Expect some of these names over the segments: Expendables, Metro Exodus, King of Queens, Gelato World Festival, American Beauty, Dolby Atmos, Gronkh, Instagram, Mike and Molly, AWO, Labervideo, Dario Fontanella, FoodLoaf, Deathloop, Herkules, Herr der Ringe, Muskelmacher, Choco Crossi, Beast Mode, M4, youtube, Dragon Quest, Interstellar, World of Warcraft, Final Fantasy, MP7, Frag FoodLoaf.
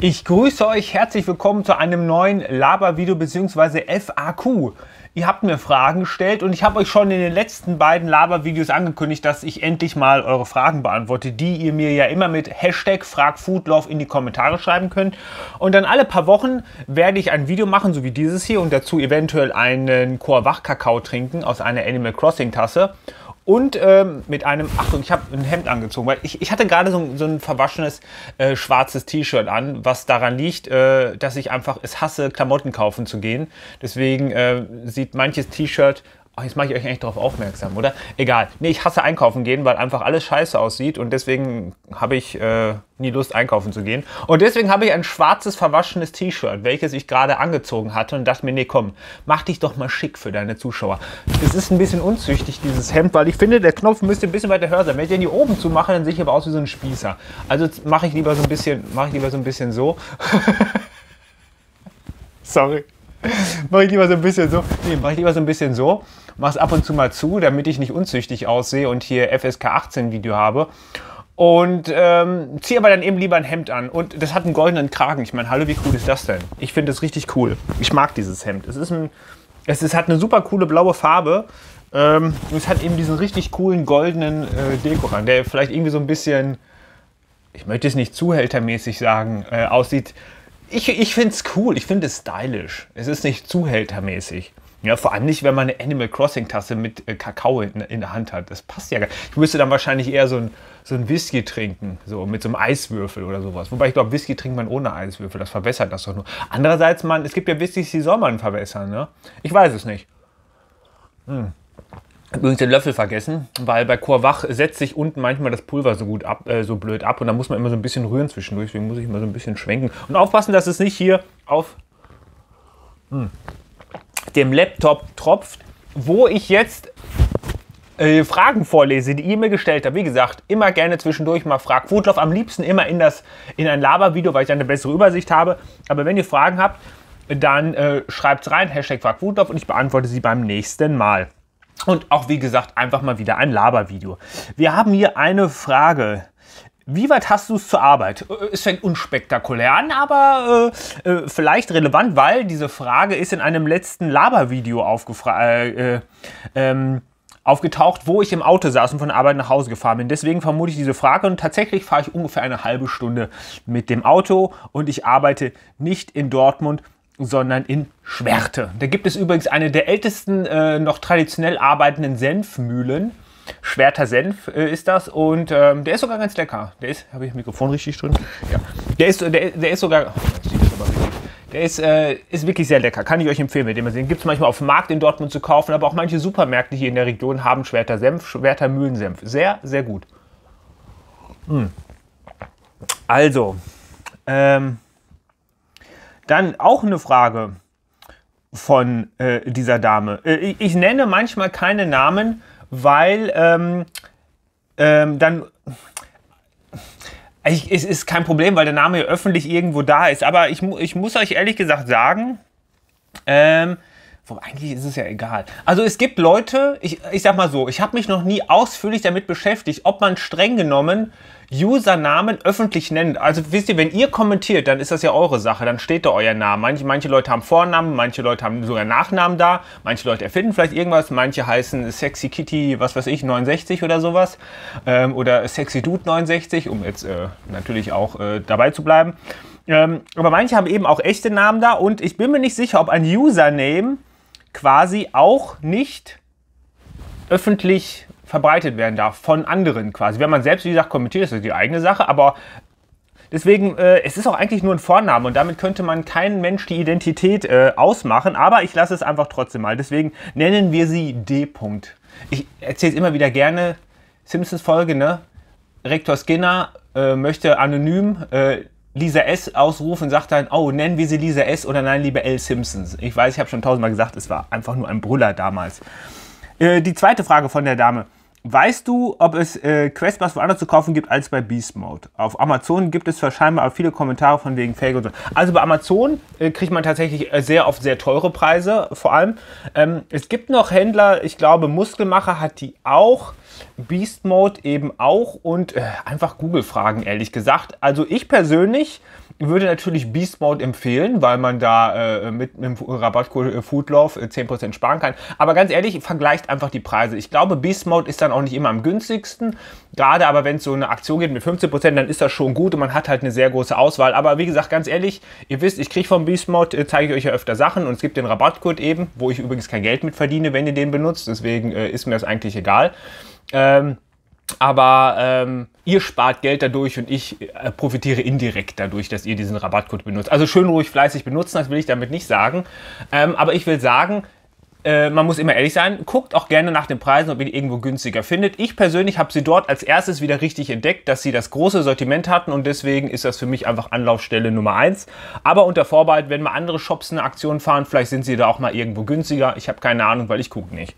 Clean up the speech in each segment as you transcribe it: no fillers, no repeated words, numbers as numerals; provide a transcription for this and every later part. Ich grüße euch, herzlich willkommen zu einem neuen Laber-Video bzw. FAQ. Ihr habt mir Fragen gestellt und ich habe euch schon in den letzten beiden Laber-Videos angekündigt, dass ich endlich mal eure Fragen beantworte, die ihr mir ja immer mit Hashtag FragFoodLoaf in die Kommentare schreiben könnt. Und dann alle paar Wochen werde ich ein Video machen, so wie dieses hier, und dazu eventuell einen Koawach-Kakao trinken aus einer Animal Crossing-Tasse. Und mit einem, Achtung, ich habe ein Hemd angezogen, weil ich hatte gerade so ein verwaschenes schwarzes T-Shirt an, was daran liegt, dass ich einfach es hasse, Klamotten kaufen zu gehen. Deswegen sieht manches T-Shirt, ach, jetzt mache ich euch eigentlich darauf aufmerksam, oder? Egal, nee, ich hasse einkaufen gehen, weil einfach alles scheiße aussieht und deswegen habe ich nie Lust einkaufen zu gehen. Und deswegen habe ich ein schwarzes, verwaschenes T-Shirt, welches ich gerade angezogen hatte und dachte mir, nee, komm, mach dich doch mal schick für deine Zuschauer. Es ist ein bisschen unzüchtig, dieses Hemd, weil ich finde, der Knopf müsste ein bisschen weiter höher sein. Wenn ich den hier oben zumache, dann sehe ich aber aus wie so ein Spießer. Also mache ich lieber so ein bisschen, so. Sorry. Mach ich lieber so ein bisschen so. Mach's ab und zu mal zu, damit ich nicht unzüchtig aussehe und hier FSK 18 Video habe. Und ziehe aber dann eben lieber ein Hemd an. Und das hat einen goldenen Kragen. Ich meine, hallo, wie cool ist das denn? Ich finde es richtig cool. Ich mag dieses Hemd. Es hat eine super coole blaue Farbe. Es hat eben diesen richtig coolen goldenen Dekorant, der vielleicht irgendwie so ein bisschen, ich möchte es nicht zuhältermäßig sagen, aussieht. Ich finde es cool, ich finde es stylisch. Es ist nicht zuhältermäßig. Ja, vor allem nicht, wenn man eine Animal Crossing-Tasse mit Kakao in der Hand hat. Das passt ja gar nicht. Ich müsste dann wahrscheinlich eher so ein Whisky trinken, so mit so einem Eiswürfel oder sowas. Wobei ich glaube, Whisky trinkt man ohne Eiswürfel, das verwässert das doch nur. Andererseits, man, es gibt ja Whiskys, die soll man verwässern, ne? Ich weiß es nicht. Ich habe übrigens den Löffel vergessen, weil bei Koawach setzt sich unten manchmal das Pulver so gut ab, so blöd ab und da muss man immer so ein bisschen rühren zwischendurch, deswegen muss ich immer so ein bisschen schwenken. Und aufpassen, dass es nicht hier auf dem Laptop tropft, wo ich jetzt Fragen vorlese, die ihr mir gestellt habt. Wie gesagt, immer gerne zwischendurch mal fragt FoodLoaf, am liebsten immer in ein Laber-Video, weil ich dann eine bessere Übersicht habe. Aber wenn ihr Fragen habt, dann schreibt's rein, Hashtag FragFoodLoaf, und ich beantworte sie beim nächsten Mal. Und auch, wie gesagt, einfach mal wieder ein Labervideo. Wir haben hier eine Frage. Wie weit hast du es zur Arbeit? Es fängt unspektakulär an, aber vielleicht relevant, weil diese Frage ist in einem letzten Labervideo aufgetaucht, wo ich im Auto saß und von der Arbeit nach Hause gefahren bin. Deswegen vermute ich diese Frage und tatsächlich fahre ich ungefähr eine halbe Stunde mit dem Auto und ich arbeite nicht in Dortmund, sondern in Schwerte. Da gibt es übrigens eine der ältesten noch traditionell arbeitenden Senfmühlen. Schwerter Senf ist das und der ist sogar ganz lecker. Der ist, habe ich das Mikrofon richtig drin? Ja. Der ist sogar, der ist wirklich sehr lecker. Kann ich euch empfehlen, mit dem man sehen. Gibt es manchmal auf dem Markt in Dortmund zu kaufen, aber auch manche Supermärkte hier in der Region haben Schwerter Senf, Schwerter Mühlensenf. Sehr, sehr gut. Also, dann auch eine Frage von dieser Dame. Ich nenne manchmal keine Namen, weil es ist kein Problem, weil der Name ja öffentlich irgendwo da ist. Aber ich muss euch ehrlich gesagt sagen, eigentlich ist es ja egal. Also es gibt Leute, ich sag mal so, ich habe mich noch nie ausführlich damit beschäftigt, ob man streng genommen Usernamen öffentlich nennt. Also wisst ihr, wenn ihr kommentiert, dann ist das ja eure Sache, dann steht da euer Name. Manche Leute haben Vornamen, manche Leute haben sogar Nachnamen da, manche Leute erfinden vielleicht irgendwas, manche heißen Sexy Kitty, was weiß ich, 69 oder sowas oder Sexy Dude 69, um jetzt natürlich auch dabei zu bleiben. Aber manche haben eben auch echte Namen da und ich bin mir nicht sicher, ob ein Username quasi auch nicht öffentlich verbreitet werden darf von anderen quasi. Wenn man selbst, wie gesagt, kommentiert, ist das die eigene Sache, aber deswegen, es ist auch eigentlich nur ein Vorname und damit könnte man keinen Mensch die Identität ausmachen, aber ich lasse es einfach trotzdem mal. Deswegen nennen wir sie D. Ich erzähle es immer wieder gerne, Simpsons-Folge, ne? Rektor Skinner möchte anonym Lisa S. ausrufen, sagt dann, oh, nennen wir sie Lisa S. oder nein, liebe L. Simpsons. Ich weiß, ich habe schon tausendmal gesagt, es war einfach nur ein Brüller damals. Die zweite Frage von der Dame. Weißt du, ob es Questmas woanders zu kaufen gibt als bei Beast Mode? Auf Amazon gibt es scheinbar viele Kommentare von wegen Fake und so. Also bei Amazon kriegt man tatsächlich sehr oft sehr teure Preise, vor allem. Es gibt noch Händler, ich glaube Muskelmacher hat die auch. Beast Mode eben auch und einfach Google fragen, ehrlich gesagt. Also ich persönlich würde natürlich Beast Mode empfehlen, weil man da mit dem Rabattcode FoodLoaf 10% sparen kann. Aber ganz ehrlich, vergleicht einfach die Preise. Ich glaube, Beast Mode ist dann auch nicht immer am günstigsten. Gerade aber, wenn es so eine Aktion gibt mit 15%, dann ist das schon gut und man hat halt eine sehr große Auswahl. Aber wie gesagt, ganz ehrlich, ihr wisst, ich kriege vom Beast Mode, zeige ich euch ja öfter Sachen und es gibt den Rabattcode eben, wo ich übrigens kein Geld mit verdiene, wenn ihr den benutzt. Deswegen ist mir das eigentlich egal. Aber ihr spart Geld dadurch und ich profitiere indirekt dadurch, dass ihr diesen Rabattcode benutzt. Also schön ruhig fleißig benutzen, das will ich damit nicht sagen. Aber ich will sagen, man muss immer ehrlich sein, guckt auch gerne nach den Preisen, ob ihr die irgendwo günstiger findet. Ich persönlich habe sie dort als erstes wieder richtig entdeckt, dass sie das große Sortiment hatten und deswegen ist das für mich einfach Anlaufstelle Nummer 1. Aber unter Vorbehalt, wenn mal andere Shops eine Aktion fahren, vielleicht sind sie da auch mal irgendwo günstiger. Ich habe keine Ahnung, weil ich gucke nicht.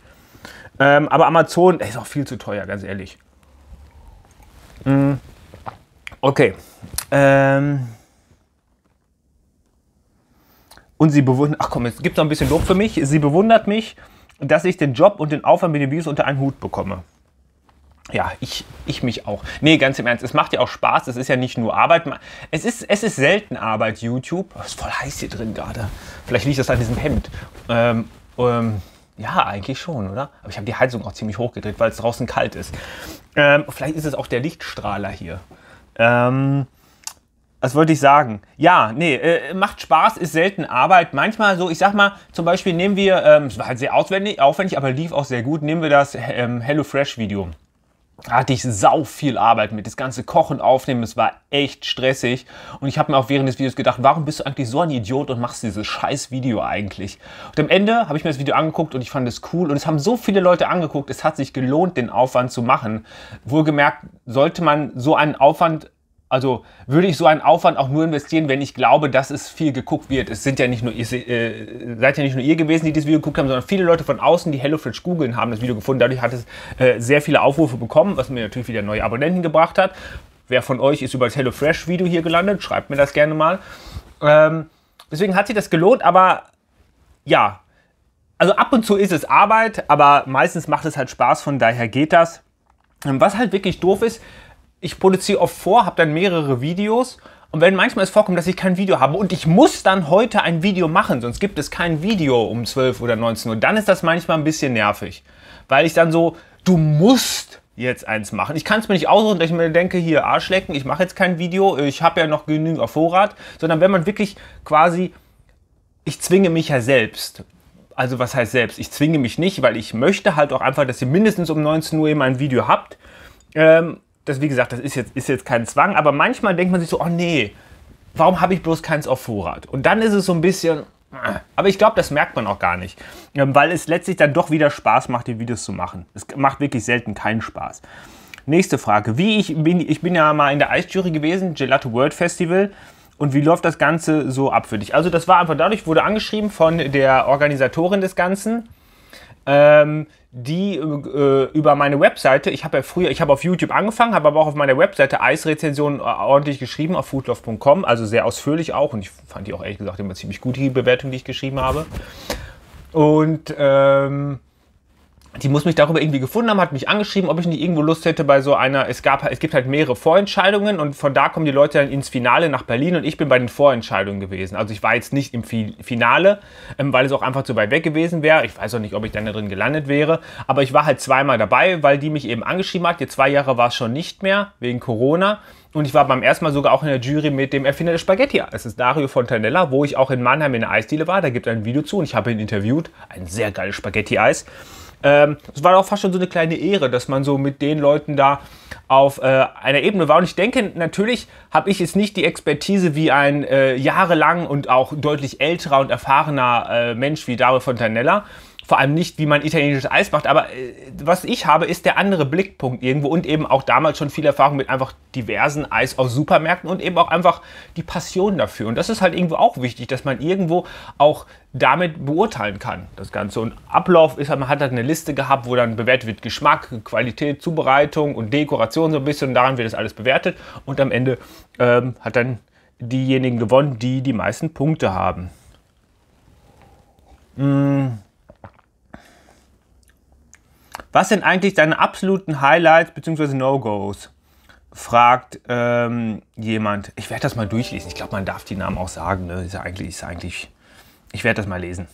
Aber Amazon ist auch viel zu teuer, ganz ehrlich. Okay. Und sie bewundert... Ach komm, jetzt gibt es noch ein bisschen Lob für mich. Sie bewundert mich, dass ich den Job und den Aufwand mit den Videos unter einen Hut bekomme. Ja, ich mich auch. Nee, ganz im Ernst, es macht ja auch Spaß. Es ist ja nicht nur Arbeit. Es ist selten Arbeit, YouTube. Es ist voll heiß hier drin gerade. Vielleicht liegt das an diesem Hemd. Ja, eigentlich schon, oder? Aber ich habe die Heizung auch ziemlich hochgedreht, weil es draußen kalt ist. Vielleicht ist es auch der Lichtstrahler hier. Was wollte ich sagen? Ja, nee, macht Spaß, ist selten Arbeit. Manchmal so, ich sag mal, zum Beispiel nehmen wir, es war halt sehr aufwendig, aber lief auch sehr gut, nehmen wir das HelloFresh-Video. Da hatte ich sau viel Arbeit mit, das ganze Kochen, Aufnehmen, es war echt stressig und ich habe mir auch während des Videos gedacht, warum bist du eigentlich so ein Idiot und machst dieses scheiß Video eigentlich? Und am Ende habe ich mir das Video angeguckt und ich fand es cool und es haben so viele Leute angeguckt, es hat sich gelohnt, den Aufwand zu machen. Wohlgemerkt, sollte man so einen Aufwand, also würde ich so einen Aufwand auch nur investieren, wenn ich glaube, dass es viel geguckt wird. Es sind ja nicht nur, seid ja nicht nur ihr gewesen, die das Video geguckt haben, sondern viele Leute von außen, die HelloFresh googeln, haben das Video gefunden. Dadurch hat es sehr viele Aufrufe bekommen, was mir natürlich wieder neue Abonnenten gebracht hat. Wer von euch ist über das HelloFresh-Video hier gelandet? Schreibt mir das gerne mal. Deswegen hat sich das gelohnt, aber ja. Also ab und zu ist es Arbeit, aber meistens macht es halt Spaß, von daher geht das. Was halt wirklich doof ist, ich produziere oft vor, habe dann mehrere Videos und wenn manchmal es vorkommt, dass ich kein Video habe und ich muss dann heute ein Video machen, sonst gibt es kein Video um 12 oder 19 Uhr, dann ist das manchmal ein bisschen nervig, weil ich dann so, du musst jetzt eins machen. Ich kann es mir nicht ausruhen, dass ich mir denke, hier Arschlecken, ich mache jetzt kein Video, ich habe ja noch genügend auf Vorrat, sondern wenn man wirklich quasi, ich zwinge mich ja selbst. Also was heißt selbst? Ich zwinge mich nicht, weil ich möchte halt auch einfach, dass ihr mindestens um 19 Uhr eben ein Video habt. Das, wie gesagt, das ist jetzt kein Zwang, aber manchmal denkt man sich so, oh nee, warum habe ich bloß keins auf Vorrat? Und dann ist es so ein bisschen, aber ich glaube, das merkt man auch gar nicht, weil es letztlich dann doch wieder Spaß macht, die Videos zu machen. Es macht wirklich selten keinen Spaß. Nächste Frage, ich bin ja mal in der Eisjury gewesen, Gelato World Festival, und wie läuft das Ganze so ab für dich? Also das war einfach dadurch, wurde angeschrieben von der Organisatorin des Ganzen, die über meine Webseite, ich habe auf YouTube angefangen, habe aber auch auf meiner Webseite Eisrezensionen ordentlich geschrieben, auf foodloaf.com, also sehr ausführlich auch und ich fand die auch ehrlich gesagt immer ziemlich gut, die Bewertung, die ich geschrieben habe. Und die muss mich darüber irgendwie gefunden haben, hat mich angeschrieben, ob ich nicht irgendwo Lust hätte bei so einer, es gibt halt mehrere Vorentscheidungen und von da kommen die Leute dann ins Finale nach Berlin und ich bin bei den Vorentscheidungen gewesen. Also ich war jetzt nicht im Finale, weil es auch einfach zu weit weg gewesen wäre. Ich weiß auch nicht, ob ich dann da drin gelandet wäre, aber ich war halt zweimal dabei, weil die mich eben angeschrieben hat. Jetzt 2 Jahre war es schon nicht mehr, wegen Corona. Und ich war beim ersten Mal sogar auch in der Jury mit dem Erfinder der Spaghetti. Es ist Dario Fontanella, wo ich auch in Mannheim in der Eisdiele war. Da gibt es ein Video zu und ich habe ihn interviewt. Ein sehr geiles Spaghetti-Eis. Es war auch fast schon so eine kleine Ehre, dass man so mit den Leuten da auf einer Ebene war. Und ich denke, natürlich habe ich jetzt nicht die Expertise wie ein jahrelang und auch deutlich älterer und erfahrener Mensch wie Dario Fontanella. Vor allem nicht, wie man italienisches Eis macht, aber was ich habe, ist der andere Blickpunkt irgendwo und eben auch damals schon viel Erfahrung mit einfach diversen Eis aus Supermärkten und eben auch einfach die Passion dafür. Und das ist halt irgendwo auch wichtig, dass man irgendwo auch damit beurteilen kann, das Ganze. Und Ablauf ist halt, man hat halt eine Liste gehabt, wo dann bewertet wird Geschmack, Qualität, Zubereitung und Dekoration so ein bisschen und daran wird das alles bewertet. Und am Ende hat dann diejenigen gewonnen, die die meisten Punkte haben. Was sind eigentlich deine absoluten Highlights bzw. No-Gos? Fragt jemand. Ich werde das mal durchlesen. Ich glaube, man darf die Namen auch sagen. Ne? Ich werde das mal lesen.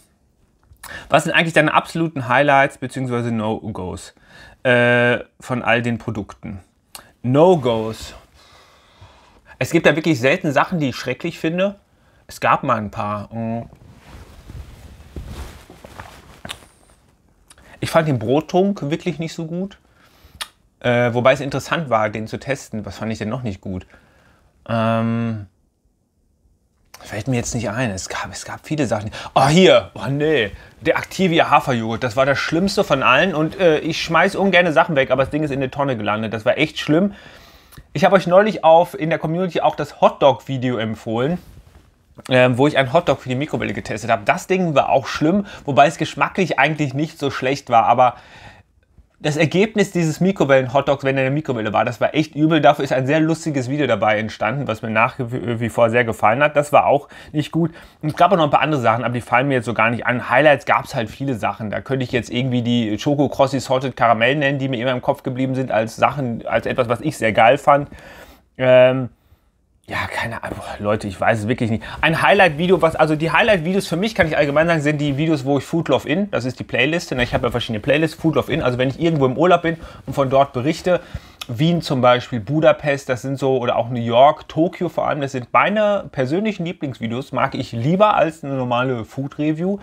Was sind eigentlich deine absoluten Highlights bzw. No-Gos von all den Produkten? No-Gos. Es gibt ja wirklich selten Sachen, die ich schrecklich finde. Es gab mal ein paar. Ich fand den Brottrunk wirklich nicht so gut. Wobei es interessant war, den zu testen. Was fand ich denn noch nicht gut? Fällt mir jetzt nicht ein. Es gab viele Sachen. Oh, hier. Oh, nee. Der Activia Haferjoghurt. Das war das Schlimmste von allen. Und ich schmeiß ungern Sachen weg, aber das Ding ist in der Tonne gelandet. Das war echt schlimm. Ich habe euch neulich in der Community auch das Hotdog-Video empfohlen, wo ich einen Hotdog für die Mikrowelle getestet habe. Das Ding war auch schlimm, wobei es geschmacklich eigentlich nicht so schlecht war. Aber das Ergebnis dieses Mikrowellen-Hotdogs, wenn er in der Mikrowelle war, das war echt übel. Dafür ist ein sehr lustiges Video dabei entstanden, was mir nach wie vor sehr gefallen hat. Das war auch nicht gut. Und es gab auch noch ein paar andere Sachen, aber die fallen mir jetzt so gar nicht an. Highlights gab es halt viele Sachen. Da könnte ich jetzt irgendwie die Choco Crossi Salted Caramel nennen, die mir immer im Kopf geblieben sind als Sachen, als etwas, was ich sehr geil fand. Ja, keine Ahnung, Leute, ich weiß es wirklich nicht. Ein Highlight-Video, also die Highlight-Videos für mich, kann ich allgemein sagen, sind die Videos, wo ich FoodLoaf in, das ist die Playlist, ich habe ja verschiedene Playlists, FoodLoaf in, also wenn ich irgendwo im Urlaub bin und von dort berichte, Wien zum Beispiel, Budapest, das sind so, oder auch New York, Tokio vor allem, das sind meine persönlichen Lieblingsvideos, mag ich lieber als eine normale Food-Review.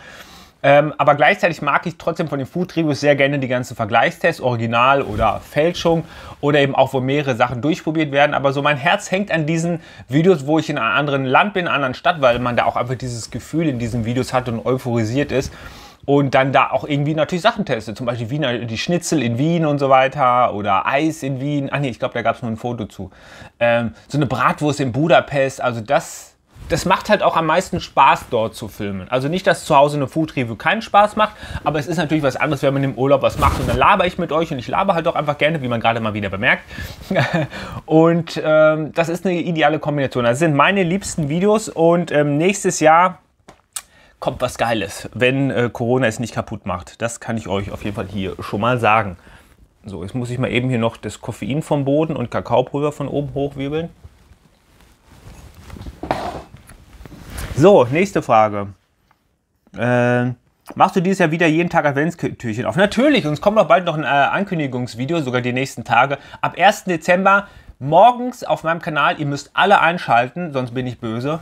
Aber gleichzeitig mag ich trotzdem von den Food-Reviews sehr gerne die ganzen Vergleichstests, Original oder Fälschung oder eben auch, wo mehrere Sachen durchprobiert werden. Aber so mein Herz hängt an diesen Videos, wo ich in einem anderen Land bin, in einer anderen Stadt, weil man da auch einfach dieses Gefühl in diesen Videos hat und euphorisiert ist. Und dann da auch irgendwie natürlich Sachen testet, zum Beispiel Wiener, die Schnitzel in Wien und so weiter oder Eis in Wien. Ach nee, ich glaube, da gab es nur ein Foto zu. So eine Bratwurst in Budapest, also das macht halt auch am meisten Spaß, dort zu filmen. Also nicht, dass zu Hause eine Food-Review keinen Spaß macht, aber es ist natürlich was anderes, wenn man im Urlaub was macht. Und dann laber ich mit euch und ich laber halt auch einfach gerne, wie man gerade mal wieder bemerkt. Und das ist eine ideale Kombination. Das sind meine liebsten Videos und nächstes Jahr kommt was Geiles, wenn Corona es nicht kaputt macht. Das kann ich euch auf jeden Fall hier schon mal sagen. So, jetzt muss ich mal eben hier noch das Koffein vom Boden und Kakaopulver von oben hochwirbeln. So, nächste Frage. Machst du dieses Jahr wieder jeden Tag Adventstürchen auf? Natürlich, und es kommt auch bald noch ein Ankündigungsvideo, sogar die nächsten Tage. Ab 1. Dezember morgens auf meinem Kanal. Ihr müsst alle einschalten, sonst bin ich böse.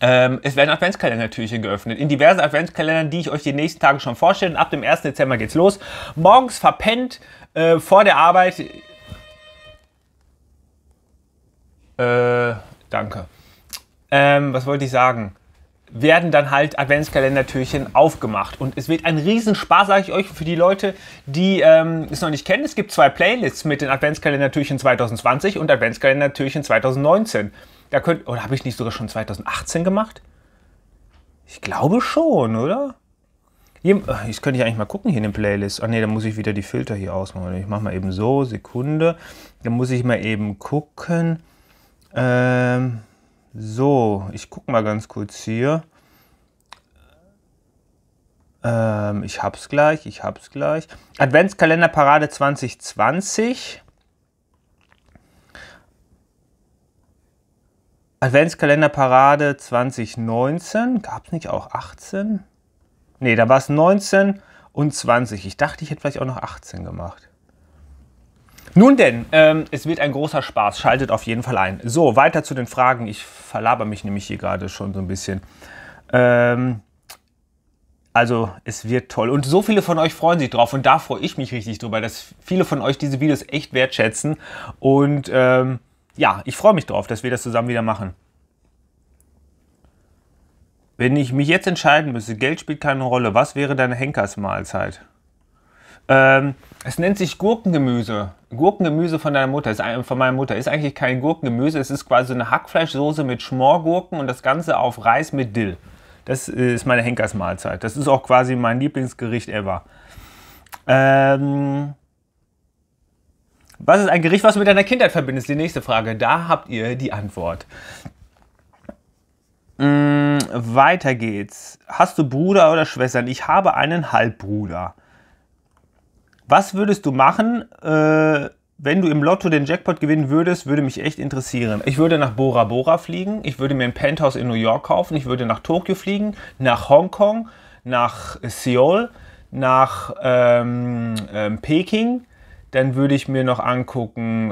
Es werden Adventskalendertürchen geöffnet. In diversen Adventskalendern, die ich euch die nächsten Tage schon vorstelle. Und ab dem 1. Dezember geht's los. Morgens verpennt, vor der Arbeit. Danke. Was wollte ich sagen? Werden dann halt Adventskalendertürchen aufgemacht. Und es wird ein Riesenspaß, sage ich euch, für die Leute, die es noch nicht kennen. Es gibt zwei Playlists mit den Adventskalendertürchen 2020 und Adventskalendertürchen 2019. Da könnt, oder habe ich nicht sogar schon 2018 gemacht? Ich glaube schon, oder? Jetzt könnte ich eigentlich mal gucken hier in den Playlist. Ach nee, da muss ich wieder die Filter hier ausmachen. Ich mache mal eben so, Sekunde. Dann muss ich mal eben gucken. So, ich gucke mal ganz kurz hier. Ich hab's gleich, Adventskalenderparade 2020. Adventskalenderparade 2019. Gab's nicht auch 18? Ne, da war es 19 und 20. Ich dachte, ich hätte vielleicht auch noch 18 gemacht. Nun denn, es wird ein großer Spaß. Schaltet auf jeden Fall ein. So, weiter zu den Fragen. Ich verlaber mich nämlich hier gerade schon so ein bisschen. Also, es wird toll. Und so viele von euch freuen sich drauf. Und da freue ich mich richtig drüber, dass viele von euch diese Videos echt wertschätzen. Und ja, ich freue mich drauf, dass wir das zusammen wieder machen. Wenn ich mich jetzt entscheiden müsste, Geld spielt keine Rolle, was wäre deine Henkersmahlzeit? Es nennt sich Gurkengemüse. Gurkengemüse von deiner Mutter. Von meiner Mutter ist eigentlich kein Gurkengemüse. Es ist quasi eine Hackfleischsoße mit Schmorgurken und das Ganze auf Reis mit Dill. Das ist meine Henkersmahlzeit. Das ist auch quasi mein Lieblingsgericht ever. Was ist ein Gericht, was du mit deiner Kindheit verbindest? Die nächste Frage. Da habt ihr die Antwort. Weiter geht's. Hast du Bruder oder Schwestern? Ich habe einen Halbbruder. Was würdest du machen, wenn du im Lotto den Jackpot gewinnen würdest? Würde mich echt interessieren. Ich würde nach Bora Bora fliegen, ich würde mir ein Penthouse in New York kaufen, ich würde nach Tokio fliegen, nach Hongkong, nach Seoul, nach Peking. Dann würde ich mir noch angucken,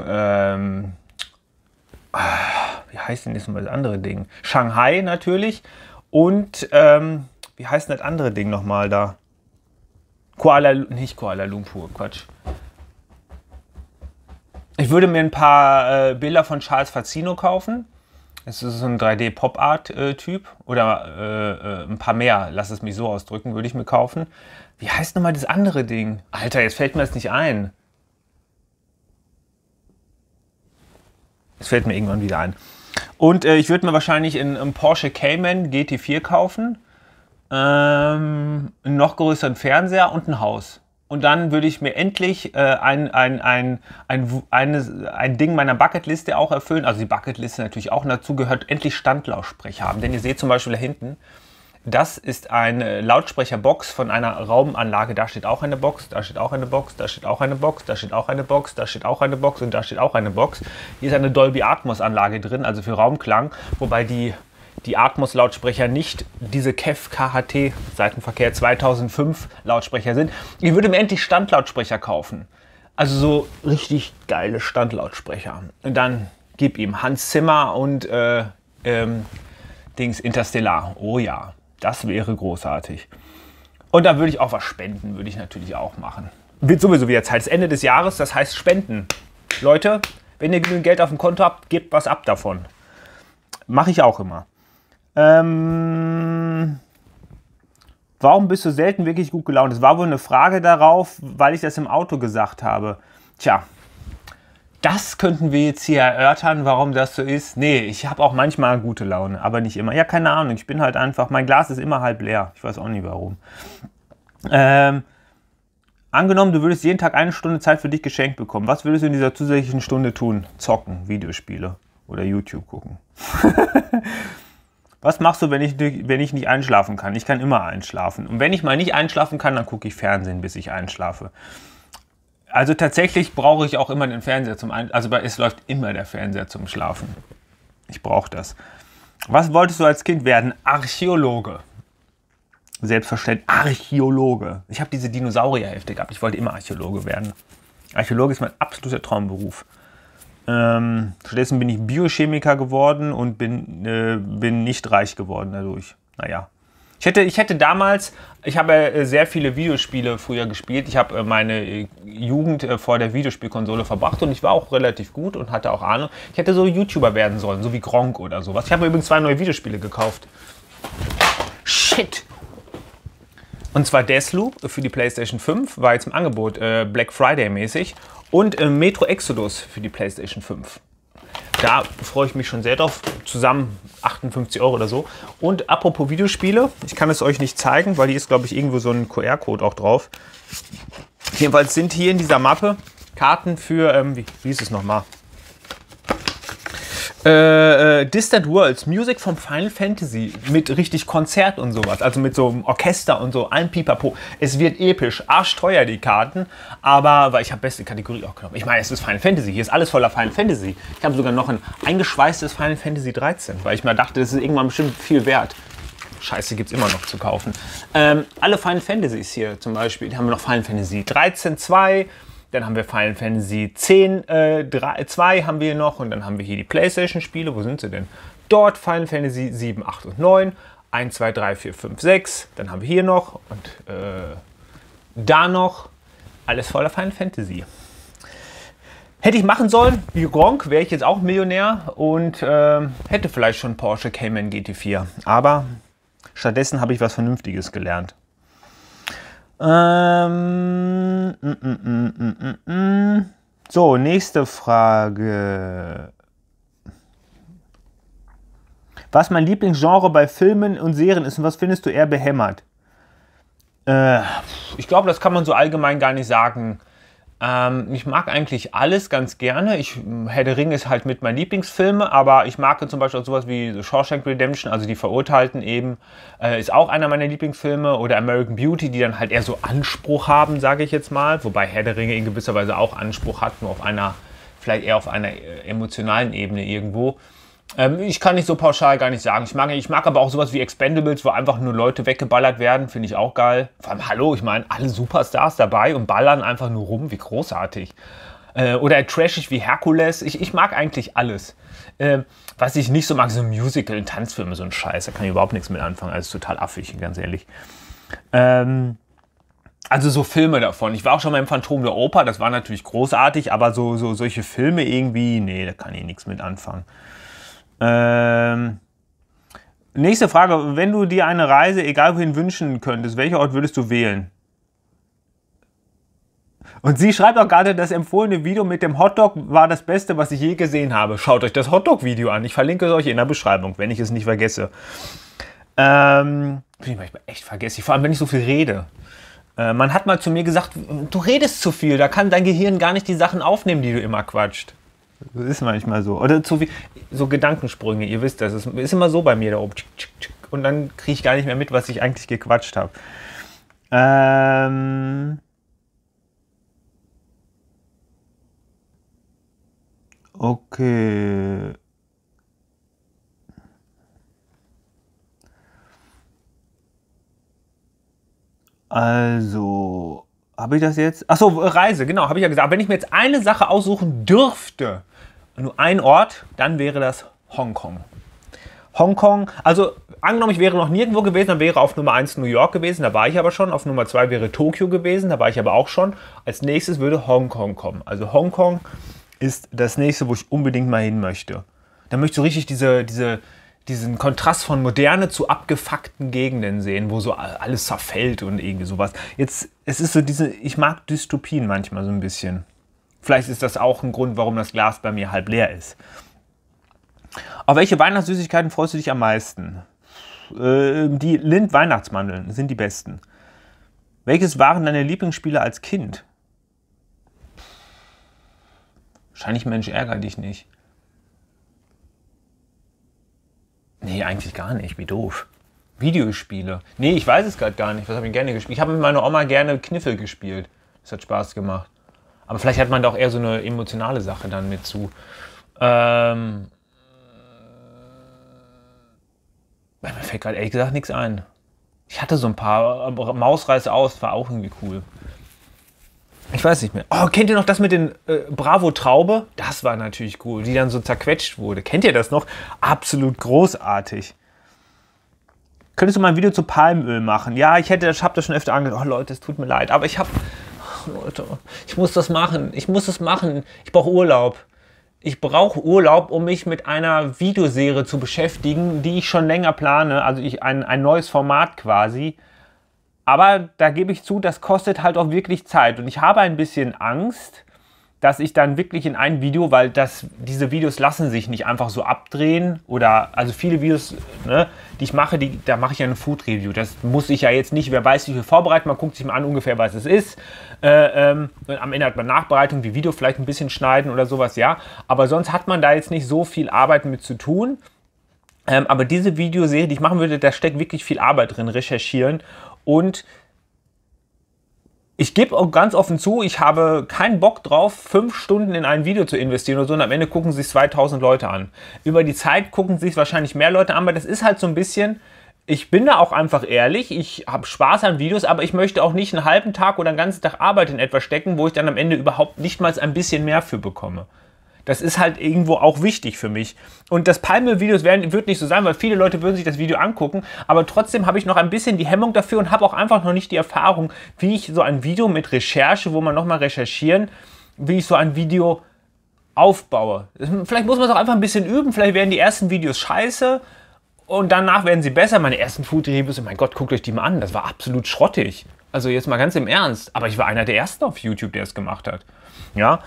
wie heißt denn jetzt mal das andere Ding? Shanghai natürlich. Und wie heißt denn das andere Ding nochmal da? Nicht Kuala Lumpur, Quatsch. Ich würde mir ein paar Bilder von Charles Fazzino kaufen. Das ist so ein 3D-Pop-Art-Typ. Oder ein paar mehr, lass es mich so ausdrücken, würde ich mir kaufen. Wie heißt nochmal das andere Ding? Alter, jetzt fällt mir das nicht ein. Es fällt mir irgendwann wieder ein. Und ich würde mir wahrscheinlich einen Porsche Cayman GT4 kaufen, einen noch größeren Fernseher und ein Haus. Und dann würde ich mir endlich ein Ding meiner Bucketliste auch erfüllen, also die Bucketliste natürlich auch, und dazu gehört endlich Standlautsprecher haben. Denn ihr seht zum Beispiel da hinten, das ist eine Lautsprecherbox von einer Raumanlage. Da steht auch eine Box, da steht auch eine Box, da steht auch eine Box, da steht auch eine Box, da steht auch eine Box und da steht auch eine Box. Hier ist eine Dolby Atmos Anlage drin, also für Raumklang, wobei die Atmos Lautsprecher nicht diese KEF KHT Seitenverkehr 2005 Lautsprecher sind. Ich würde mir endlich Standlautsprecher kaufen. Also so richtig geile Standlautsprecher. Und dann gib ihm Hans Zimmer und Dings Interstellar. Oh ja. Das wäre großartig. Und dann würde ich auch was spenden, würde ich natürlich auch machen. Wird sowieso wieder Zeit, das Ende des Jahres, das heißt spenden. Leute, wenn ihr genügend Geld auf dem Konto habt, gebt was ab davon. Mache ich auch immer. Warum bist du selten wirklich gut gelaunt? Es war wohl eine Frage darauf, weil ich das im Auto gesagt habe. Tja, das könnten wir jetzt hier erörtern, warum das so ist. Nee, ich habe auch manchmal gute Laune, aber nicht immer. Ja, keine Ahnung, ich bin halt einfach, mein Glas ist immer halb leer. Ich weiß auch nicht, warum. Angenommen, du würdest jeden Tag eine Stunde Zeit für dich geschenkt bekommen. Was würdest du in dieser zusätzlichen Stunde tun? Zocken, Videospiele oder YouTube gucken. Was machst du, wenn ich nicht einschlafen kann? Ich kann immer einschlafen. Und wenn ich mal nicht einschlafen kann, dann gucke ich Fernsehen, bis ich einschlafe. Also tatsächlich brauche ich auch immer den Fernseher zum Einschlafen. Also es läuft immer der Fernseher zum Schlafen. Ich brauche das. Was wolltest du als Kind werden? Archäologe. Selbstverständlich. Archäologe. Ich habe diese Dinosaurierhefte gehabt. Ich wollte immer Archäologe werden. Archäologe ist mein absoluter Traumberuf. Stattdessen bin ich Biochemiker geworden und bin nicht reich geworden dadurch. Naja. Ich hätte damals, ich habe sehr viele Videospiele früher gespielt. Ich habe meine Jugend vor der Videospielkonsole verbracht und ich war auch relativ gut und hatte auch Ahnung. Ich hätte so YouTuber werden sollen, so wie Gronkh oder sowas. Ich habe übrigens 2 neue Videospiele gekauft. Shit! Und zwar Deathloop für die PlayStation 5, war jetzt im Angebot, Black Friday mäßig. Und Metro Exodus für die PlayStation 5. Da freue ich mich schon sehr drauf. Zusammen 58 € oder so. Und apropos Videospiele, ich kann es euch nicht zeigen, weil hier ist, glaube ich, irgendwo so ein QR-Code auch drauf. Jedenfalls sind hier in dieser Mappe Karten für, wie ist es nochmal? Distant Worlds, Music vom Final Fantasy mit richtig Konzert und sowas, also mit so einem Orchester und so, ein Pipapo. Es wird episch, arschteuer die Karten, aber weil ich habe beste Kategorie auch genommen. Ich meine, es ist Final Fantasy, hier ist alles voller Final Fantasy. Ich habe sogar noch ein eingeschweißtes Final Fantasy 13, weil ich mir dachte, das ist irgendwann bestimmt viel wert. Scheiße, gibt es immer noch zu kaufen. Alle Final Fantasies hier zum Beispiel, die haben wir noch Final Fantasy 13, 2, dann haben wir Final Fantasy 10, 2 haben wir noch und dann haben wir hier die Playstation-Spiele. Wo sind sie denn? Dort Final Fantasy 7, 8 und 9. 1, 2, 3, 4, 5, 6. Dann haben wir hier noch und da noch. Alles voller Final Fantasy. Hätte ich machen sollen, wie Gronkh, wäre ich jetzt auch Millionär und hätte vielleicht schon Porsche Cayman GT4. Aber stattdessen habe ich was Vernünftiges gelernt. So, nächste Frage. Was mein Lieblingsgenre bei Filmen und Serien ist und was findest du eher behämmert? Ich glaube, das kann man so allgemein gar nicht sagen. Ich mag eigentlich alles ganz gerne. Herr der Ringe ist halt mit meinen Lieblingsfilmen, aber ich mag zum Beispiel auch sowas wie Shawshank Redemption, also die Verurteilten eben, ist auch einer meiner Lieblingsfilme. Oder American Beauty, die dann halt eher so Anspruch haben, sage ich jetzt mal. Wobei Herr der Ringe in gewisser Weise auch Anspruch hat, nur auf einer, vielleicht eher auf einer emotionalen Ebene irgendwo. Ich kann nicht so pauschal gar nicht sagen. Ich mag aber auch sowas wie Expendables, wo einfach nur Leute weggeballert werden. Finde ich auch geil. Vor allem, hallo, ich meine, alle Superstars dabei und ballern einfach nur rum. Wie großartig. Oder trashig wie Herkules. Ich mag eigentlich alles. Was ich nicht so mag, so Musical, Tanzfilme, so ein Scheiß. Da kann ich überhaupt nichts mit anfangen. Das ist total affig, ganz ehrlich. Also so Filme davon. Ich war auch schon mal im Phantom der Oper. Das war natürlich großartig. Aber so solche Filme irgendwie, nee, da kann ich nichts mit anfangen. Nächste Frage. Wenn du dir eine Reise, egal wohin, wünschen könntest, welcher Ort würdest du wählen? Und sie schreibt auch gerade, das empfohlene Video mit dem Hotdog war das Beste, was ich je gesehen habe. Schaut euch das Hotdog-Video an. Ich verlinke es euch in der Beschreibung, wenn ich es nicht vergesse. Bin ich manchmal echt vergesslich, vor allem, wenn ich so viel rede. Man hat mal zu mir gesagt, du redest zu viel, da kann dein Gehirn gar nicht die Sachen aufnehmen, die du immer quatscht. Das ist manchmal so. Oder zu viel, so Gedankensprünge, ihr wisst das. Es ist immer so bei mir da oben. Und dann kriege ich gar nicht mehr mit, was ich eigentlich gequatscht habe. Okay. Also, habe ich das jetzt? Achso, Reise, genau, habe ich ja gesagt. Wenn ich mir jetzt eine Sache aussuchen dürfte, nur ein Ort, dann wäre das Hongkong. Hongkong, also angenommen, ich wäre noch nirgendwo gewesen, dann wäre auf Nummer 1 New York gewesen, da war ich aber schon. Auf Nummer 2 wäre Tokio gewesen, da war ich aber auch schon. Als nächstes würde Hongkong kommen. Also Hongkong ist das nächste, wo ich unbedingt mal hin möchte. Da möchte ich so richtig diesen Kontrast von Moderne zu abgefuckten Gegenden sehen, wo so alles zerfällt und irgendwie sowas. Jetzt, es ist so diese, ich mag Dystopien manchmal so ein bisschen. Vielleicht ist das auch ein Grund, warum das Glas bei mir halb leer ist. Auf welche Weihnachtssüßigkeiten freust du dich am meisten? Die Lind-Weihnachtsmandeln sind die besten. Welches waren deine Lieblingsspiele als Kind? Wahrscheinlich Mensch, ärger dich nicht. Nee, eigentlich gar nicht. Wie doof. Videospiele. Nee, ich weiß es gerade gar nicht. Was habe ich gerne gespielt? Ich habe mit meiner Oma gerne Kniffel gespielt. Das hat Spaß gemacht. Aber vielleicht hat man da auch eher so eine emotionale Sache dann mit zu. Mir fällt gerade ehrlich gesagt nichts ein. Ich hatte so ein paar. Mausreiß aus, war auch irgendwie cool. Ich weiß nicht mehr. Oh, kennt ihr noch das mit den Bravo-Traube? Das war natürlich cool, die dann so zerquetscht wurde. Kennt ihr das noch? Absolut großartig. Könntest du mal ein Video zu Palmöl machen? Ja, ich hab das schon öfter angedacht. Oh Leute, es tut mir leid, aber Leute, ich muss das machen. Ich muss es machen. Ich brauche Urlaub. Ich brauche Urlaub, um mich mit einer Videoserie zu beschäftigen, die ich schon länger plane. Also ein neues Format quasi. Aber da gebe ich zu, das kostet halt auch wirklich Zeit. Und ich habe ein bisschen Angst, dass ich dann wirklich in ein Video, weil diese Videos lassen sich nicht einfach so abdrehen. Oder, also viele Videos, ne, die ich mache, da mache ich ja eine Food-Review. Das muss ich ja jetzt nicht, wer weiß, wie viel vorbereiten. Man guckt sich mal an, ungefähr, was es ist. Und am Ende hat man Nachbereitung, wie Video vielleicht ein bisschen schneiden oder sowas, ja. Aber sonst hat man da jetzt nicht so viel Arbeit mit zu tun. Aber diese Videoserie, die ich machen würde, da steckt wirklich viel Arbeit drin, recherchieren. Und ich gebe auch ganz offen zu, ich habe keinen Bock drauf, 5 Stunden in ein Video zu investieren oder so, und am Ende gucken sich 2000 Leute an. Über die Zeit gucken sich wahrscheinlich mehr Leute an, aber das ist halt so ein bisschen, ich bin da auch einfach ehrlich, ich habe Spaß an Videos, aber ich möchte auch nicht einen halben Tag oder einen ganzen Tag Arbeit in etwas stecken, wo ich dann am Ende überhaupt nicht mal ein bisschen mehr für bekomme. Das ist halt irgendwo auch wichtig für mich. Und das Palmöl-Video wird nicht so sein, weil viele Leute würden sich das Video angucken. Aber trotzdem habe ich noch ein bisschen die Hemmung dafür und habe auch einfach noch nicht die Erfahrung, wie ich so ein Video mit Recherche, wo man nochmal recherchieren, wie ich so ein Video aufbaue. Vielleicht muss man es auch einfach ein bisschen üben. Vielleicht werden die ersten Videos scheiße und danach werden sie besser. Meine ersten Food-Reviews, mein Gott, guckt euch die mal an. Das war absolut schrottig. Also jetzt mal ganz im Ernst. Aber ich war einer der ersten auf YouTube, der es gemacht hat. Ja,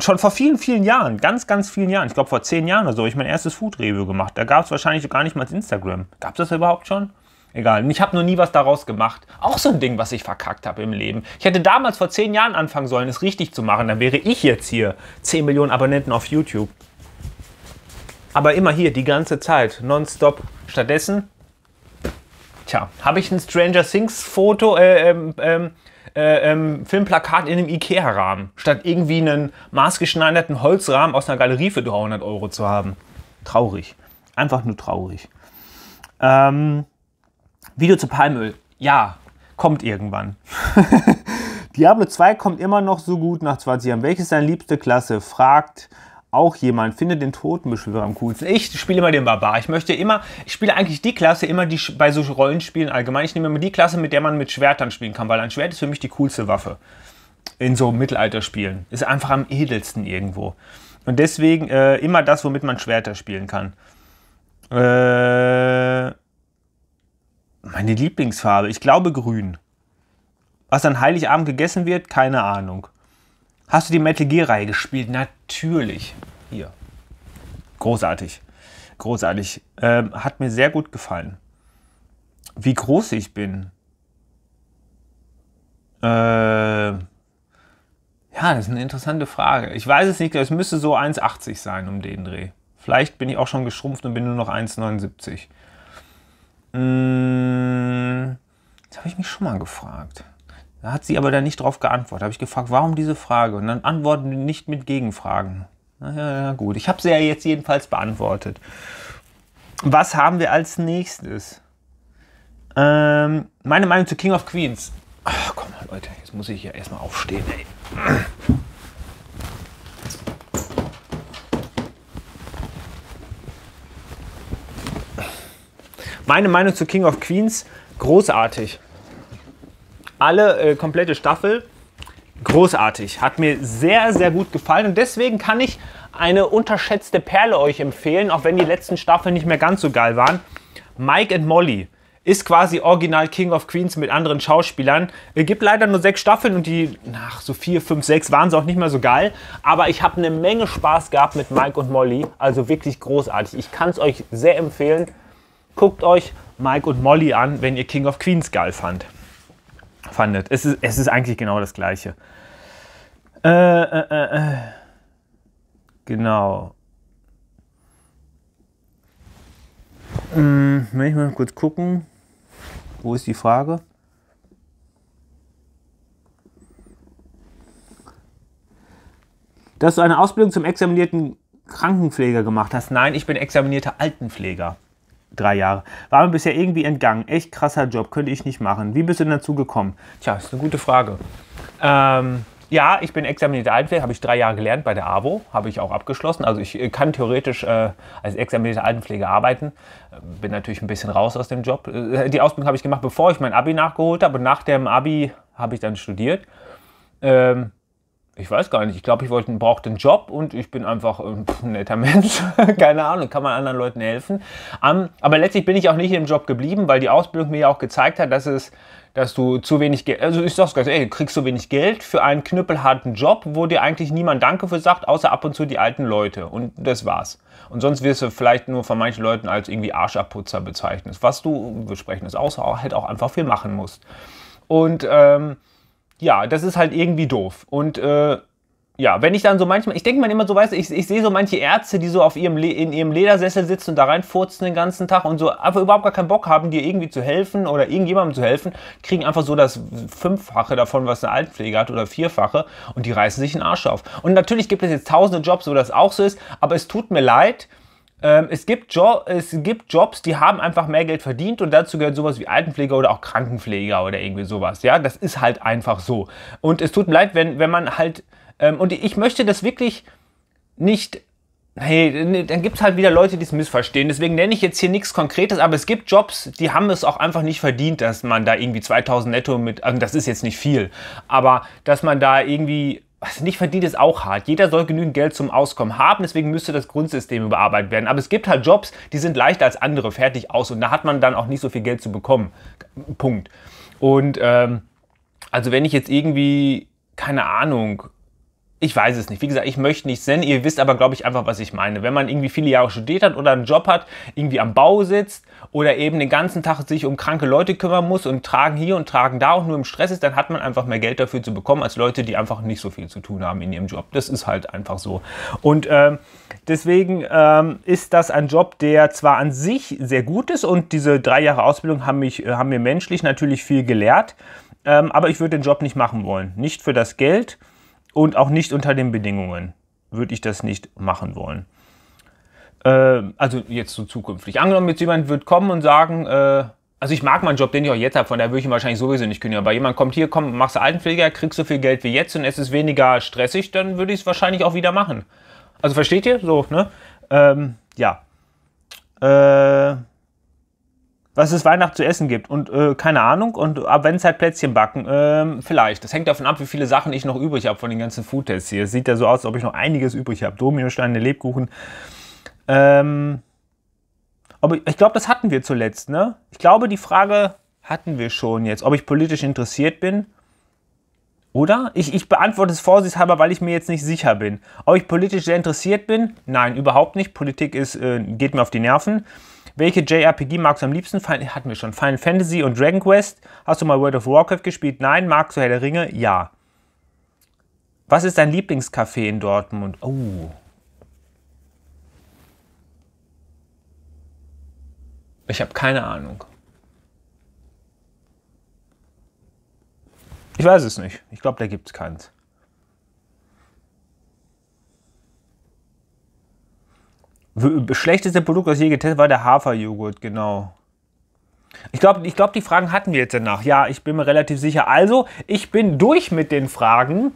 schon vor vielen, vielen Jahren, ganz, ganz vielen Jahren, ich glaube vor 10 Jahren oder so, habe ich mein erstes Food-Review gemacht. Da gab es wahrscheinlich gar nicht mal Instagram. Gab es das überhaupt schon? Egal. Und ich habe noch nie was daraus gemacht. Auch so ein Ding, was ich verkackt habe im Leben. Ich hätte damals vor 10 Jahren anfangen sollen, es richtig zu machen. Dann wäre ich jetzt hier 10 Millionen Abonnenten auf YouTube. Aber immer hier, die ganze Zeit, nonstop. Stattdessen, tja, habe ich ein Stranger Things Foto, Filmplakat in einem Ikea-Rahmen, statt irgendwie einen maßgeschneiderten Holzrahmen aus einer Galerie für 300 Euro zu haben. Traurig. Einfach nur traurig. Video zu Palmöl. Ja, kommt irgendwann. Diablo 2 kommt immer noch so gut nach 20 Jahren. Welches ist deine liebste Klasse? Fragt auch jemand. Finde den Totenbeschwörer am coolsten. Ich spiele immer den Barbar. Ich spiele eigentlich die Klasse immer, die bei so Rollenspielen allgemein, ich nehme immer die Klasse, mit der man mit Schwertern spielen kann, weil ein Schwert ist für mich die coolste Waffe in so Mittelalterspielen. Ist einfach am edelsten irgendwo. Und deswegen immer das, womit man Schwerter spielen kann. Meine Lieblingsfarbe, ich glaube grün. Was an Heiligabend gegessen wird, keine Ahnung. Hast du die Metal Gear-Reihe gespielt? Natürlich. Hier. Großartig. Großartig. Hat mir sehr gut gefallen. Wie groß ich bin. Ja, das ist eine interessante Frage. Ich weiß es nicht, es müsste so 1,80 sein um den Dreh. Vielleicht bin ich auch schon geschrumpft und bin nur noch 1,79. Das habe ich mich schon mal gefragt. Da hat sie aber dann nicht drauf geantwortet. Da habe ich gefragt, warum diese Frage? Und dann antworten die nicht mit Gegenfragen. Na ja, gut. Ich habe sie ja jetzt jedenfalls beantwortet. Was haben wir als nächstes? Meine Meinung zu King of Queens. Ach, komm mal, Leute. Jetzt muss ich ja erstmal aufstehen, ey. Meine Meinung zu King of Queens, großartig. Alle komplette Staffel, großartig. Hat mir sehr, sehr gut gefallen. Und deswegen kann ich eine unterschätzte Perle euch empfehlen, auch wenn die letzten Staffeln nicht mehr ganz so geil waren. Mike and Molly ist quasi original King of Queens mit anderen Schauspielern. Gibt leider nur 6 Staffeln und die, nach so 4, 5, 6 waren sie auch nicht mehr so geil. Aber ich habe eine Menge Spaß gehabt mit Mike und Molly. Also wirklich großartig. Ich kann es euch sehr empfehlen. Guckt euch Mike und Molly an, wenn ihr King of Queens geil fandet. Es ist eigentlich genau das Gleiche. Genau. Wenn ich mal kurz gucken, wo ist die Frage? Dass du eine Ausbildung zum examinierten Krankenpfleger gemacht hast. Nein, ich bin examinierter Altenpfleger. 3 Jahre. War mir bisher irgendwie entgangen. Echt krasser Job, könnte ich nicht machen. Wie bist du denn dazu gekommen? Tja, ist eine gute Frage. Ja, ich bin examinierter Altenpfleger, habe ich 3 Jahre gelernt bei der AWO, habe ich auch abgeschlossen. Also ich kann theoretisch als examinierter Altenpfleger arbeiten. Bin natürlich ein bisschen raus aus dem Job. Die Ausbildung habe ich gemacht, bevor ich mein Abi nachgeholt habe. Und nach dem Abi habe ich dann studiert. Ich weiß gar nicht. Ich glaube, ich brauchte einen Job und ich bin einfach ein netter Mensch. Keine Ahnung, kann man anderen Leuten helfen. Aber letztlich bin ich auch nicht im Job geblieben, weil die Ausbildung mir ja auch gezeigt hat, dass du zu wenig Geld, also ich sag's ganz ehrlich, du kriegst so wenig Geld für einen knüppelharten Job, wo dir eigentlich niemand Danke für sagt, außer ab und zu die alten Leute. Und das war's. Und sonst wirst du vielleicht nur von manchen Leuten als irgendwie Arschabputzer bezeichnet, was du, wir sprechen das aus, halt auch einfach viel machen musst. Und ja, das ist halt irgendwie doof. Und ja, wenn ich dann so manchmal, ich denke mal immer so, weißt du, ich sehe so manche Ärzte, die so auf in ihrem Ledersessel sitzen und da reinfurzen den ganzen Tag und so einfach überhaupt gar keinen Bock haben, dir irgendwie zu helfen oder irgendjemandem zu helfen, kriegen einfach so das 5-fache davon, was eine Altenpflege hat oder 4-fache und die reißen sich den Arsch auf. Und natürlich gibt es jetzt tausende Jobs, wo das auch so ist, aber es tut mir leid. Es gibt Jobs, die haben einfach mehr Geld verdient und dazu gehört sowas wie Altenpfleger oder auch Krankenpfleger oder irgendwie sowas. Ja, das ist halt einfach so. Und es tut mir leid, wenn man halt... und ich möchte das wirklich nicht... Hey, dann gibt es halt wieder Leute, die es missverstehen. Deswegen nenne ich jetzt hier nichts Konkretes, aber es gibt Jobs, die haben es auch einfach nicht verdient, dass man da irgendwie 2000 netto mit... Also das ist jetzt nicht viel, aber dass man da irgendwie... Was nicht verdient, ist auch hart. Jeder soll genügend Geld zum Auskommen haben, deswegen müsste das Grundsystem überarbeitet werden. Aber es gibt halt Jobs, die sind leichter als andere, fertig aus. Und da hat man dann auch nicht so viel Geld zu bekommen. Punkt. Und also wenn ich jetzt irgendwie, keine Ahnung, Ich weiß es nicht. Wie gesagt, ich möchte nichts nennen. Ihr wisst aber, glaube ich, einfach, was ich meine. Wenn man irgendwie viele Jahre studiert hat oder einen Job hat, irgendwie am Bau sitzt oder eben den ganzen Tag sich um kranke Leute kümmern muss und tragen hier und tragen da und nur im Stress ist, dann hat man einfach mehr Geld dafür zu bekommen als Leute, die einfach nicht so viel zu tun haben in ihrem Job. Das ist halt einfach so. Und deswegen ist das ein Job, der zwar an sich sehr gut ist und diese 3 Jahre Ausbildung haben mir menschlich natürlich viel gelehrt, aber ich würde den Job nicht machen wollen. Nicht für das Geld. Und auch nicht unter den Bedingungen würde ich das nicht machen wollen. Also jetzt so zukünftig. Angenommen, jetzt jemand wird kommen und sagen, also ich mag meinen Job, den ich auch jetzt habe, von daher würde ich ihn wahrscheinlich sowieso nicht kündigen. Aber jemand kommt hier, komm, machst du Altenpfleger, kriegst so viel Geld wie jetzt und es ist weniger stressig, dann würde ich es wahrscheinlich auch wieder machen. Also versteht ihr? So, ne? Ja. Was es Weihnachten zu essen gibt und keine Ahnung, und wenn es halt Plätzchen backen, vielleicht. Das hängt davon ab, wie viele Sachen ich noch übrig habe von den ganzen Foodtests hier. Es sieht ja so aus, als ob ich noch einiges übrig habe. Dominosteine, Lebkuchen. Aber ich glaube, das hatten wir zuletzt, ne? Ich glaube, die Frage hatten wir schon jetzt, ob ich politisch interessiert bin. Oder? Ich beantworte es vorsichtshalber, weil ich mir jetzt nicht sicher bin. Ob ich politisch sehr interessiert bin? Nein, überhaupt nicht. Politik ist, geht mir auf die Nerven. Welche JRPG magst du am liebsten? Hatten wir schon. Final Fantasy und Dragon Quest. Hast du mal World of Warcraft gespielt? Nein. Magst du Herr der Ringe? Ja. Was ist dein Lieblingscafé in Dortmund? Oh. Ich habe keine Ahnung. Ich weiß es nicht. Ich glaube, da gibt es keins. Schlechteste Produkt, das ich je getestet habe, war der Haferjoghurt, genau. Ich glaub, die Fragen hatten wir jetzt danach. Ja, ich bin mir relativ sicher. Also, ich bin durch mit den Fragen.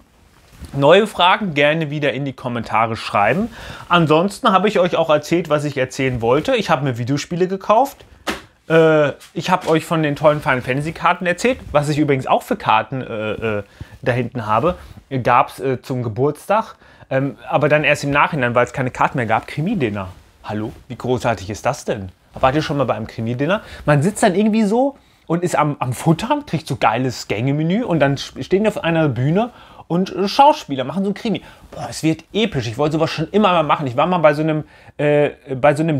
Neue Fragen gerne wieder in die Kommentare schreiben. Ansonsten habe ich euch auch erzählt, was ich erzählen wollte. Ich habe mir Videospiele gekauft. Ich habe euch von den tollen Final Fantasy Karten erzählt, was ich übrigens auch für Karten da hinten habe. Gab es zum Geburtstag, aber dann erst im Nachhinein, weil es keine Karten mehr gab. Krimi-Dinner. Hallo, wie großartig ist das denn? Wart ihr schon mal bei einem Krimi-Dinner? Man sitzt dann irgendwie so und ist am Futtern, kriegt so geiles Gängemenü und dann stehen wir auf einer Bühne und Schauspieler machen so ein Krimi. Boah, es wird episch. Ich wollte sowas schon immer mal machen. Ich war mal bei so einem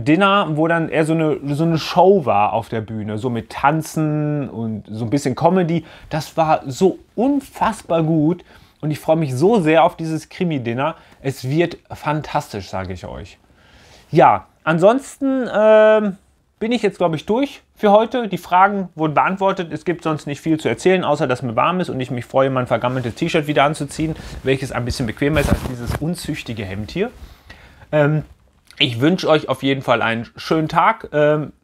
Dinner, wo dann eher so eine Show war auf der Bühne. So mit Tanzen und so ein bisschen Comedy. Das war so unfassbar gut. Und ich freue mich so sehr auf dieses Krimi-Dinner. Es wird fantastisch, sage ich euch. Ja, ansonsten bin ich jetzt, glaube ich, durch für heute. Die Fragen wurden beantwortet. Es gibt sonst nicht viel zu erzählen, außer dass mir warm ist und ich mich freue, mein vergammeltes T-Shirt wieder anzuziehen, welches ein bisschen bequemer ist als dieses unzüchtige Hemd hier. Ich wünsche euch auf jeden Fall einen schönen Tag.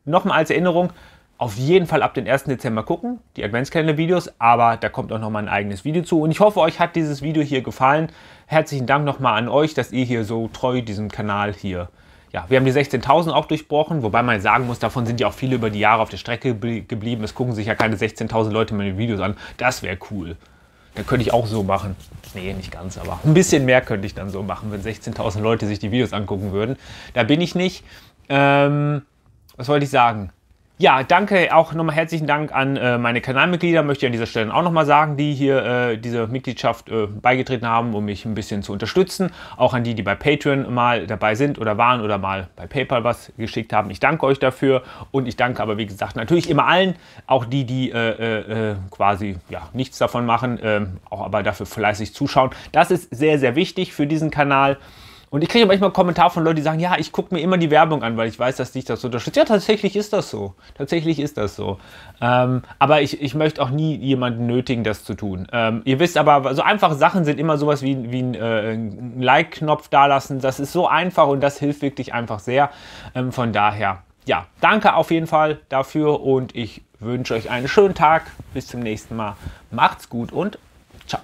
Nochmal als Erinnerung, auf jeden Fall ab den 1. Dezember gucken, die Adventskalender-Videos, aber da kommt auch nochmal ein eigenes Video zu. Und ich hoffe, euch hat dieses Video hier gefallen. Herzlichen Dank nochmal an euch, dass ihr hier so treu diesem Kanal hier... Ja, wir haben die 16.000 auch durchbrochen, wobei man sagen muss, davon sind ja auch viele über die Jahre auf der Strecke geblieben. Es gucken sich ja keine 16.000 Leute meine Videos an. Das wäre cool. Dann könnte ich auch so machen. Nee, nicht ganz, aber ein bisschen mehr könnte ich dann so machen, wenn 16.000 Leute sich die Videos angucken würden. Da bin ich nicht. Was wollte ich sagen? Ja, danke, auch nochmal herzlichen Dank an meine Kanalmitglieder, möchte ich an dieser Stelle auch nochmal sagen, die hier diese Mitgliedschaft beigetreten haben, um mich ein bisschen zu unterstützen. Auch an die, die bei Patreon mal dabei sind oder waren oder mal bei PayPal was geschickt haben. Ich danke euch dafür und ich danke aber, wie gesagt, natürlich immer allen, auch die, die quasi ja, nichts davon machen, auch aber dafür fleißig zuschauen. Das ist sehr, sehr wichtig für diesen Kanal. Und ich kriege aber manchmal Kommentare von Leuten, die sagen, ja, ich gucke mir immer die Werbung an, weil ich weiß, dass dich das unterstützt. Ja, tatsächlich ist das so. Tatsächlich ist das so. Aber ich möchte auch nie jemanden nötigen, das zu tun. Ihr wisst aber, so einfache Sachen sind immer sowas wie ein Like-Knopf dalassen. Das ist so einfach und das hilft wirklich einfach sehr. Von daher, ja, danke auf jeden Fall dafür und ich wünsche euch einen schönen Tag. Bis zum nächsten Mal. Macht's gut und ciao.